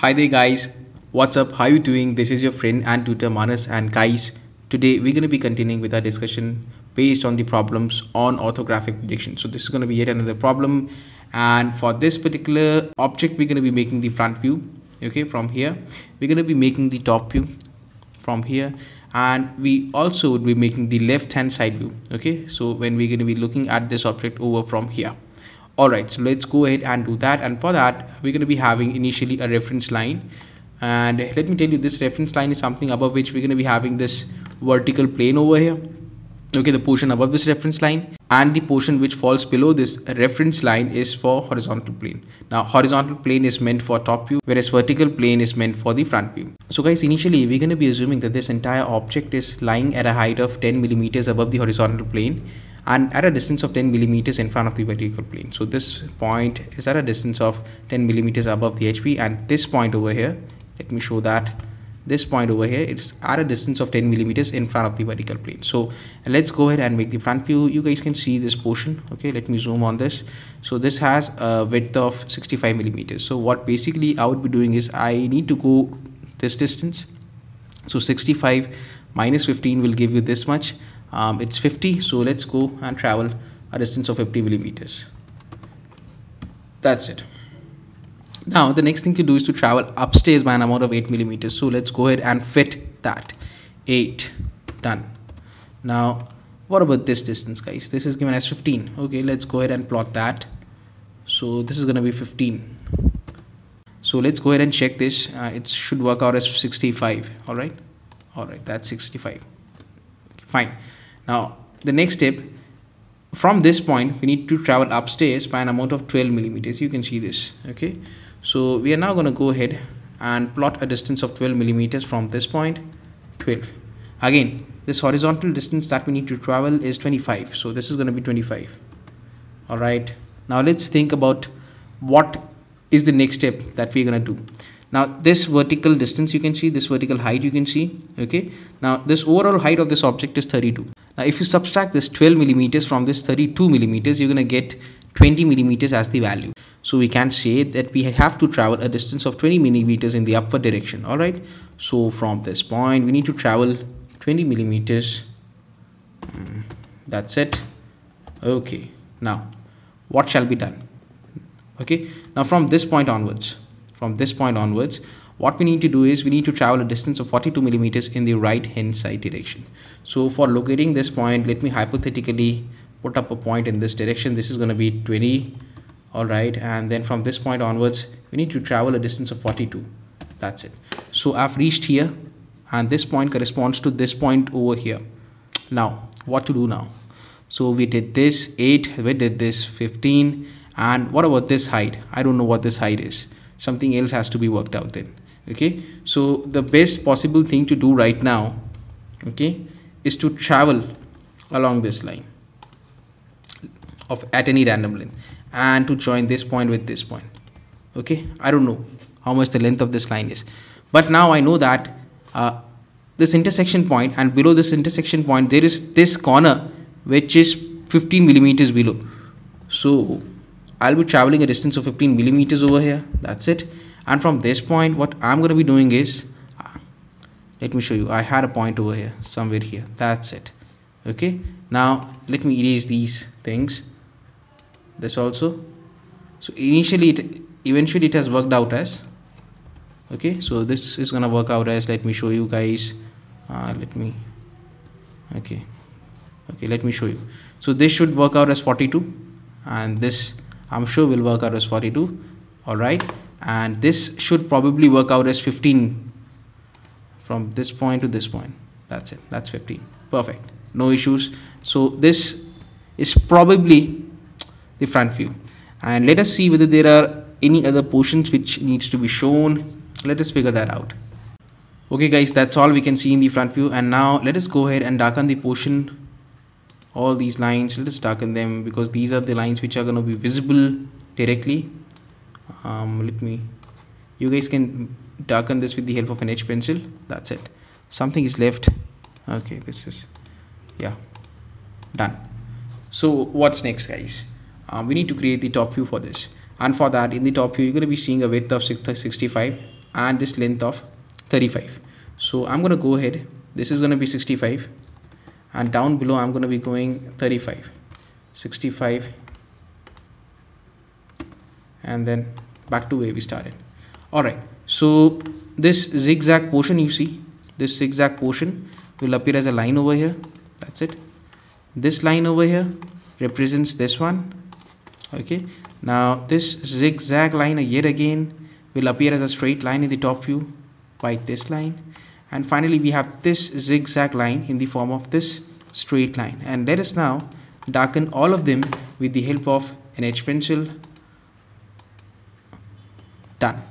Hi there guys, what's up, how you doing? This is your friend and tutor Manas, and guys, today we're going to be continuing with our discussion based on the problems on orthographic projection. So this is going to be yet another problem, and for this particular object we're going to be making the front view, okay, from here. We're going to be making the top view from here, and we also would be making the left hand side view, okay, so when we're going to be looking at this object over from here. Alright, so let's go ahead and do that, and for that we're going to be having initially a reference line, and let me tell you, this reference line is something above which we're going to be having this vertical plane over here, okay, the portion above this reference line, and the portion which falls below this reference line is for horizontal plane. Now horizontal plane is meant for top view, whereas vertical plane is meant for the front view. So guys, initially we're going to be assuming that this entire object is lying at a height of 10 millimeters above the horizontal plane and at a distance of 10 millimeters in front of the vertical plane. So this point is at a distance of 10 millimeters above the HP, and this point over here, let me show that this point over here, it's at a distance of 10 millimeters in front of the vertical plane. So let's go ahead and make the front view. You guys can see this portion, okay, let me zoom on this. So this has a width of 65 millimeters. So what basically I would be doing is I need to go this distance. So 65 minus 15 will give you this much. It's 50, so let's go and travel a distance of 50 millimeters. That's it. Now the next thing to do is to travel upstairs by an amount of 8 millimeters. So let's go ahead and fit that. 8, done. Now what about this distance, guys? This is given as 15. Okay, let's go ahead and plot that. So this is gonna be 15. So let's go ahead and check this. It should work out as 65. Alright, alright, that's 65. Fine. Now the next step, from this point we need to travel upstairs by an amount of 12 millimeters. You can see this, okay. So we are now going to go ahead and plot a distance of 12 millimeters from this point. 12. Again, this horizontal distance that we need to travel is 25, so this is going to be 25. Alright, now let's think about what is the next step that we're going to do. Now this vertical distance you can see, this vertical height you can see, okay. Now this overall height of this object is 32. Now if you subtract this 12 millimeters from this 32 millimeters, you're going to get 20 millimeters as the value. So we can say that we have to travel a distance of 20 millimeters in the upward direction. Alright, so from this point we need to travel 20 millimeters. That's it. Okay, now what shall be done? Okay, now from this point onwards, what we need to do is we need to travel a distance of 42 millimeters in the right hand side direction. So for locating this point, let me hypothetically put up a point in this direction. This is going to be 20. Alright, and then from this point onwards we need to travel a distance of 42. That's it. So I've reached here, and this point corresponds to this point over here. Now what to do now? So we did this 8, we did this 15, and what about this height? I don't know what this height is. Something else has to be worked out then, okay. So the best possible thing to do right now, okay, is to travel along this line of at any random length and to join this point with this point, okay. I don't know how much the length of this line is, but now I know that this intersection point and below this intersection point there is this corner which is 15 millimeters below. So I'll be traveling a distance of 15 millimeters over here. That's it. And from this point, what I'm going to be doing is, let me show you. I had a point over here, somewhere here. That's it. Okay. Now let me erase these things. This also. So initially, eventually it has worked out as, okay. So this is going to work out as, let me show you guys. Let me show you. So this should work out as 42, and this, I'm sure, will work out as 42. Alright, and this should probably work out as 15 from this point to this point. That's it, that's 15. Perfect, no issues. So this is probably the front view, and let us see whether there are any other portions which needs to be shown. Let us figure that out. Okay guys, that's all we can see in the front view, and now let us go ahead and darken the portion. All these lines, let's darken them, because these are the lines which are going to be visible directly. You guys can darken this with the help of an edge pencil. That's it. Something is left. Okay, this is, yeah, done. So what's next, guys? We need to create the top view for this, and for that, in the top view, you're going to be seeing a width of 65. and this length of 35. So I'm going to go ahead, this is going to be 65, and down below I'm going to be going 35, 65, and then back to where we started. Alright, so this zigzag portion, you see, this zigzag portion will appear as a line over here. That's it. This line over here represents this one. Okay, now this zigzag line yet again will appear as a straight line in the top view by this line, and finally we have this zigzag line in the form of this straight line. And let us now darken all of them with the help of an edge pencil. Done.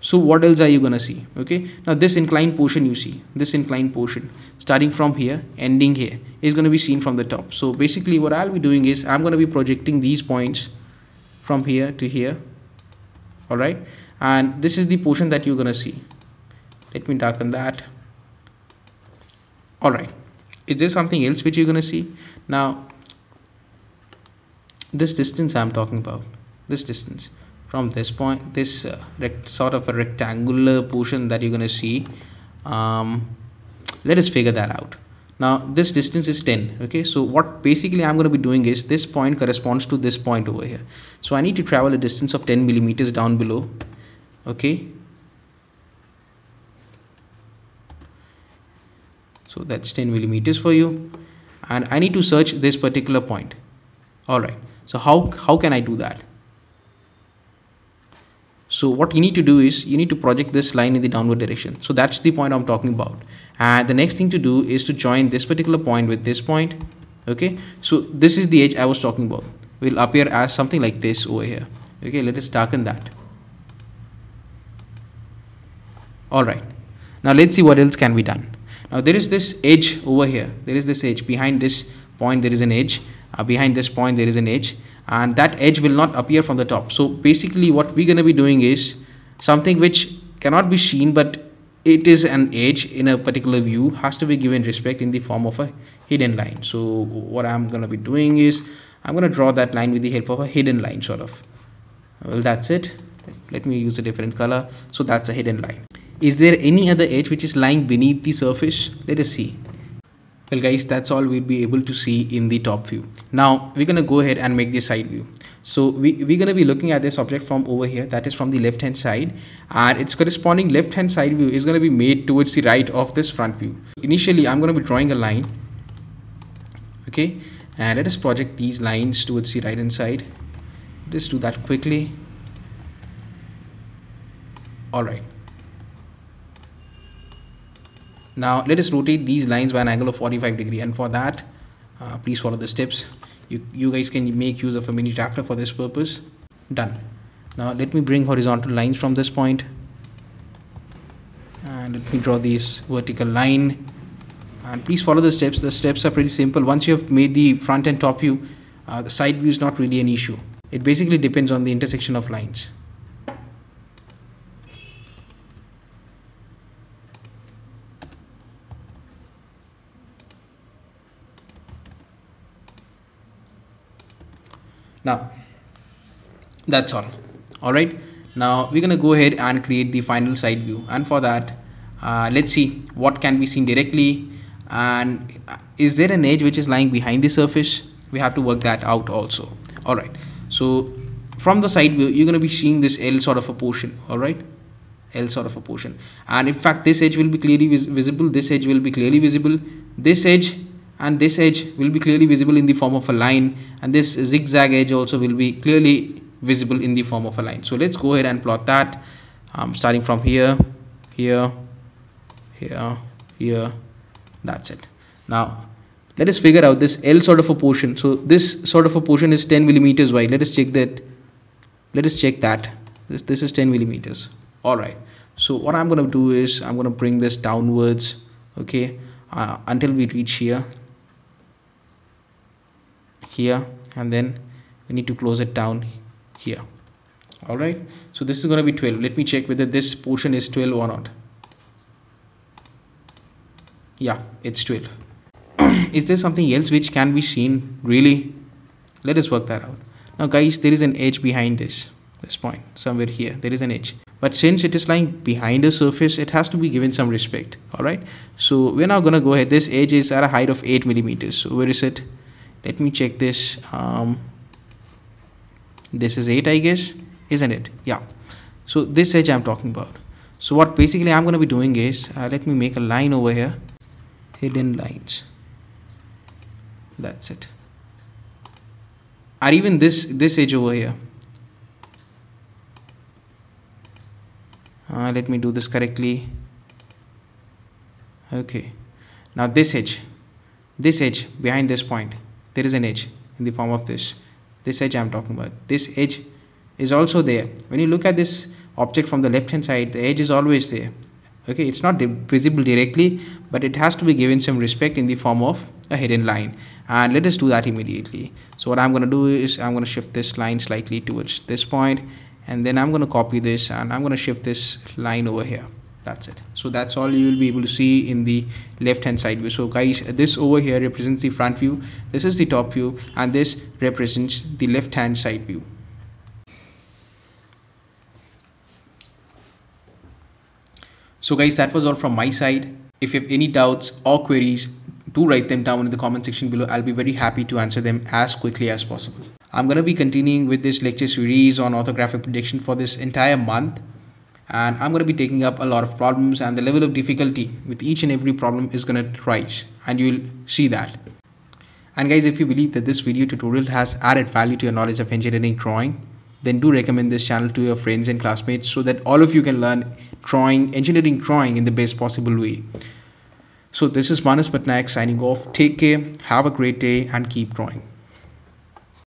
So what else are you gonna see? Okay, now this inclined portion, you see, this inclined portion starting from here ending here is gonna be seen from the top. So basically what I'll be doing is I'm gonna be projecting these points from here to here. Alright, and this is the portion that you're gonna see. Let me darken that. Alright, is there something else which you're gonna see? Now this distance I'm talking about, this distance from this point, this sort of a rectangular portion that you're going to see, let us figure that out. Now this distance is 10. Okay, so what basically I'm going to be doing is this point corresponds to this point over here, so I need to travel a distance of 10 millimeters down below. Okay, so that's 10 millimeters for you, and I need to search this particular point. Alright, so how can I do that? So what you need to do is you need to project this line in the downward direction. So that's the point I'm talking about. And the next thing to do is to join this particular point with this point. Okay, so this is the edge I was talking about. Will appear as something like this over here. Okay, let us darken that. Alright, now let's see what else can be done. Now there is this edge over here. There is this edge. Behind this point there is an edge. Behind this point there is an edge. And that edge will not appear from the top. So basically what we're going to be doing is something which cannot be seen, but it is an edge in a particular view, has to be given respect in the form of a hidden line. So what I'm going to be doing is I'm going to draw that line with the help of a hidden line sort of. Well, that's it. Let me use a different color. So that's a hidden line. Is there any other edge which is lying beneath the surface? Let us see. Well guys, that's all we'll be able to see in the top view. Now we're gonna go ahead and make the side view. So we're gonna be looking at this object from over here, that is from the left hand side, and its corresponding left hand side view is gonna be made towards the right of this front view. Initially I'm gonna be drawing a line. Okay, and let us project these lines towards the right hand side. Let's do that quickly. Alright. Now let us rotate these lines by an angle of 45 degrees, and for that please follow the steps. You guys can make use of a mini adapter for this purpose. Done. Now let me bring horizontal lines from this point, and let me draw this vertical line, and please follow the steps. The steps are pretty simple. Once you have made the front and top view, the side view is not really an issue. It basically depends on the intersection of lines. Now that's all. Alright, now we're gonna go ahead and create the final side view, and for that let's see what can be seen directly, and is there an edge which is lying behind the surface? We have to work that out also. Alright, so from the side view you're gonna be seeing this L sort of a portion. Alright, L sort of a portion, and in fact this edge will be clearly visible, this edge will be clearly visible, this edge and this edge will be clearly visible in the form of a line, and this zigzag edge also will be clearly visible in the form of a line. So let's go ahead and plot that, starting from here, here, here, here. That's it. Now let us figure out this L sort of a portion. So this sort of a portion is 10 millimeters wide. Let us check that. Let us check that. This is 10 millimeters. Alright. So what I'm going to do is I'm going to bring this downwards, okay, until we reach here. Here, and then we need to close it down here. Alright, so this is going to be 12. Let me check whether this portion is 12 or not. Yeah, it's 12. Is there something else which can be seen really? Let us work that out. Now guys, there is an edge behind this point somewhere here. There is an edge. But since it is lying behind the surface, it has to be given some respect. All right. So we're now going to go ahead. This edge is at a height of 8 millimeters. So where is it? Let me check this. This is 8, I guess, isn't it? Yeah. So this edge I'm talking about. So what basically I'm going to be doing is, let me make a line over here. Hidden lines. That's it. Or even this edge over here. Let me do this correctly. Okay. Now this edge behind this point, there is an edge in the form of this. This edge I'm talking about. This edge is also there. When you look at this object from the left hand side, the edge is always there. Okay, it's not visible directly, but it has to be given some respect in the form of a hidden line. And let us do that immediately. So what I'm going to do is I'm going to shift this line slightly towards this point, and then I'm going to copy this and I'm going to shift this line over here. That's it. So that's all you will be able to see in the left hand side view. So guys, this over here represents the front view, this is the top view, and this represents the left hand side view. So guys, that was all from my side. If you have any doubts or queries, do write them down in the comment section below. I'll be very happy to answer them as quickly as possible. I'm going to be continuing with this lecture series on orthographic projection for this entire month. And I'm going to be taking up a lot of problems, and the level of difficulty with each and every problem is going to rise, and you'll see that. And guys, if you believe that this video tutorial has added value to your knowledge of engineering drawing, then do recommend this channel to your friends and classmates so that all of you can learn drawing, engineering drawing in the best possible way. So this is Manas Patnaik signing off. Take care, have a great day, and keep drawing.